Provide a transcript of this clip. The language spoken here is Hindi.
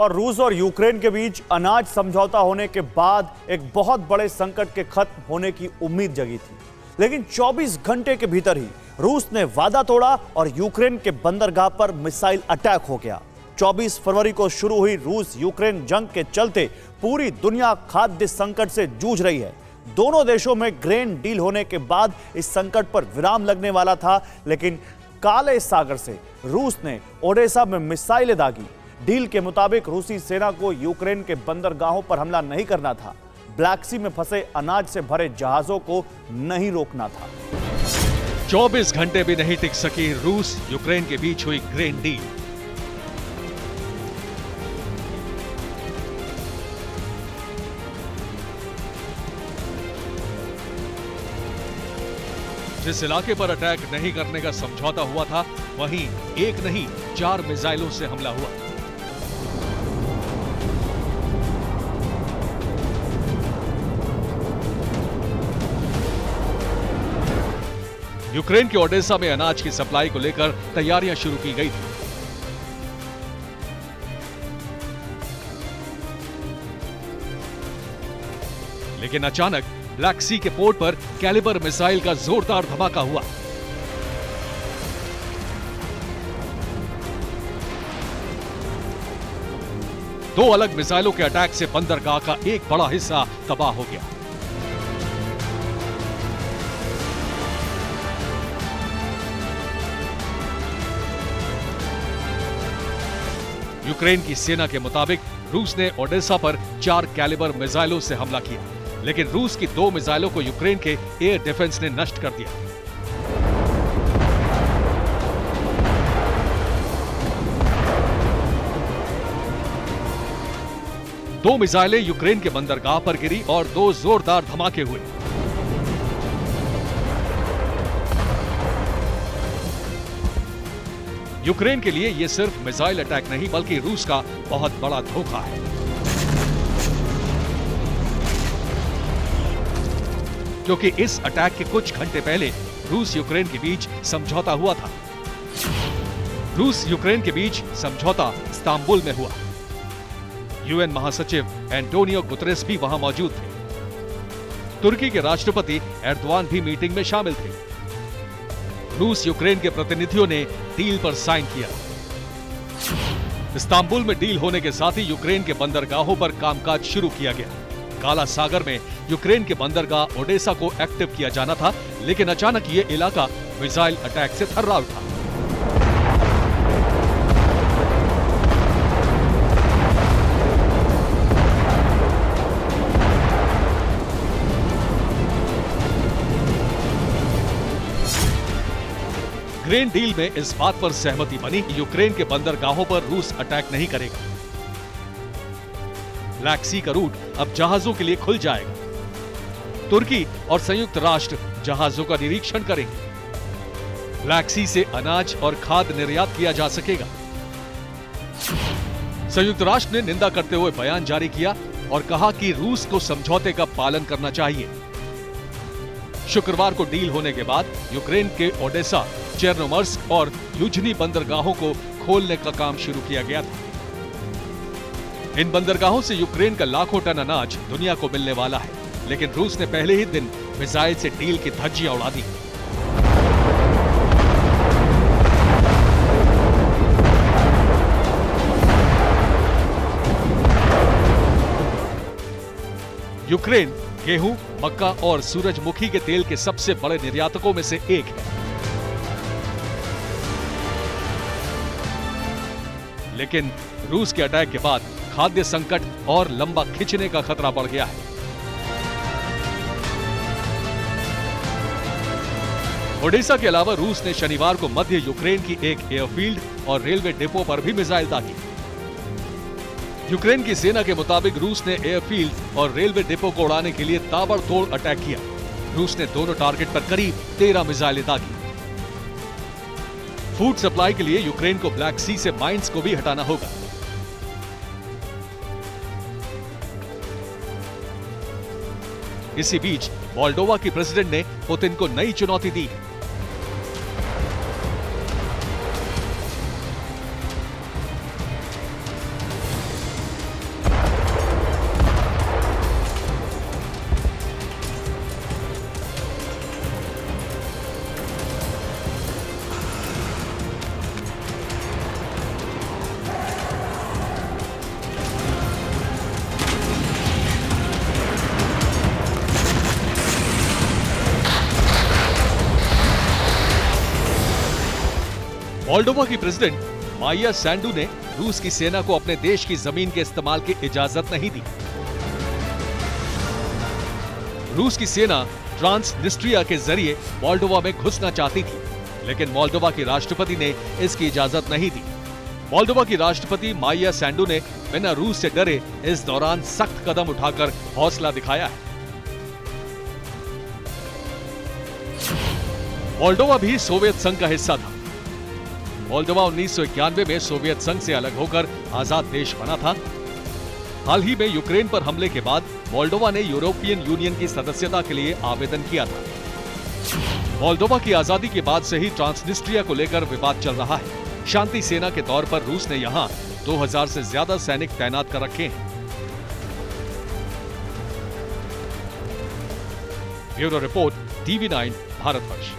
और रूस और यूक्रेन के बीच अनाज समझौता होने के बाद एक बहुत बड़े संकट के खत्म होने की उम्मीद जगी थी, लेकिन 24 घंटे के भीतर ही रूस ने वादा तोड़ा और यूक्रेन के बंदरगाह पर मिसाइल अटैक हो गया। 24 फरवरी को शुरू हुई रूस यूक्रेन जंग के चलते पूरी दुनिया खाद्य संकट से जूझ रही है। दोनों देशों में ग्रेन डील होने के बाद इस संकट पर विराम लगने वाला था, लेकिन काले सागर से रूस ने ओडेसा में मिसाइलें दागी। डील के मुताबिक रूसी सेना को यूक्रेन के बंदरगाहों पर हमला नहीं करना था, ब्लैक सी में फंसे अनाज से भरे जहाजों को नहीं रोकना था। 24 घंटे भी नहीं टिक सकी रूस यूक्रेन के बीच हुई ग्रेन डील। जिस इलाके पर अटैक नहीं करने का समझौता हुआ था, वहीं एक नहीं 4 मिसाइलों से हमला हुआ। यूक्रेन के ओडेसा में अनाज की सप्लाई को लेकर तैयारियां शुरू की गई थी। लेकिन अचानक ब्लैक सी के पोर्ट पर कैलिबर मिसाइल का जोरदार धमाका हुआ। दो अलग मिसाइलों के अटैक से बंदरगाह का एक बड़ा हिस्सा तबाह हो गया। यूक्रेन की सेना के मुताबिक रूस ने ओडेसा पर 4 कैलिबर मिसाइलों से हमला किया, लेकिन रूस की 2 मिसाइलों को यूक्रेन के एयर डिफेंस ने नष्ट कर दिया। दो मिसाइलें यूक्रेन के बंदरगाह पर गिरी और 2 जोरदार धमाके हुए। यूक्रेन के लिए यह सिर्फ मिसाइल अटैक नहीं बल्कि रूस का बहुत बड़ा धोखा है। क्योंकि इस अटैक के कुछ घंटे पहले रूस यूक्रेन के बीच समझौता हुआ था। रूस यूक्रेन के बीच समझौता इस्तांबुल में हुआ। यूएन महासचिव एंटोनियो गुतरेस भी वहां मौजूद थे। तुर्की के राष्ट्रपति एर्दोआन भी मीटिंग में शामिल थे। रूस यूक्रेन के प्रतिनिधियों ने डील पर साइन किया। इस्तांबुल में डील होने के साथ ही यूक्रेन के बंदरगाहों पर कामकाज शुरू किया गया। काला सागर में यूक्रेन के बंदरगाह ओडेसा को एक्टिव किया जाना था, लेकिन अचानक ये इलाका मिसाइल अटैक से थर्रा उठा। ग्रेन डील में इस बात पर सहमति बनी कि यूक्रेन के बंदरगाहों पर रूस अटैक नहीं करेगा। ब्लैक सी का रूट अब जहाजों के लिए खुल जाएगा। तुर्की और संयुक्त राष्ट्र जहाजों का निरीक्षण करेंगे। ब्लैक सी से अनाज और खाद्य निर्यात किया जा सकेगा। संयुक्त राष्ट्र ने निंदा करते हुए बयान जारी किया और कहा कि रूस को समझौते का पालन करना चाहिए। शुक्रवार को डील होने के बाद यूक्रेन के ओडेसा, चोर्नोमॉर्स्क और यूजनी बंदरगाहों को खोलने का काम शुरू किया गया था। इन बंदरगाहों से यूक्रेन का लाखों टन अनाज दुनिया को मिलने वाला है, लेकिन रूस ने पहले ही दिन मिसाइल से डील की धज्जियां उड़ा दी। यूक्रेन गेहूं, मक्का और सूरजमुखी के तेल के सबसे बड़े निर्यातकों में से एक है, लेकिन रूस के अटैक के बाद खाद्य संकट और लंबा खिंचने का खतरा बढ़ गया है। ओडेसा के अलावा रूस ने शनिवार को मध्य यूक्रेन की एक एयरफील्ड और रेलवे डिपो पर भी मिसाइल दागी। यूक्रेन की सेना के मुताबिक रूस ने एयरफील्ड और रेलवे डिपो को उड़ाने के लिए ताबड़तोड़ अटैक किया। रूस ने दोनों टारगेट पर करीब 13 मिसाइलें दागी। फूड सप्लाई के लिए यूक्रेन को ब्लैक सी से माइंस को भी हटाना होगा। इसी बीच मोल्डोवा की प्रेसिडेंट ने पुतिन को नई चुनौती दी। मोल्डोवा की प्रेसिडेंट माया सैंडू ने रूस की सेना को अपने देश की जमीन के इस्तेमाल की इजाजत नहीं दी। रूस की सेना ट्रांसनिस्ट्रिया के जरिए मोल्डोवा में घुसना चाहती थी, लेकिन मोल्डोवा के राष्ट्रपति ने इसकी इजाजत नहीं दी। मोल्डोवा की राष्ट्रपति माया सैंडू ने बिना रूस से डरे इस दौरान सख्त कदम उठाकर हौसला दिखाया है। मोल्डोवा भी सोवियत संघ का हिस्सा था। मोल्डोवा 1991 में सोवियत संघ से अलग होकर आजाद देश बना था। हाल ही में यूक्रेन पर हमले के बाद मोल्डोवा ने यूरोपियन यूनियन की सदस्यता के लिए आवेदन किया था। मोल्डोवा की आजादी के बाद से ही ट्रांसनिस्ट्रिया को लेकर विवाद चल रहा है। शांति सेना के तौर पर रूस ने यहां 2000 से ज्यादा सैनिक तैनात कर रखे हैं। Bureau report, TV nine Bharatvarsh.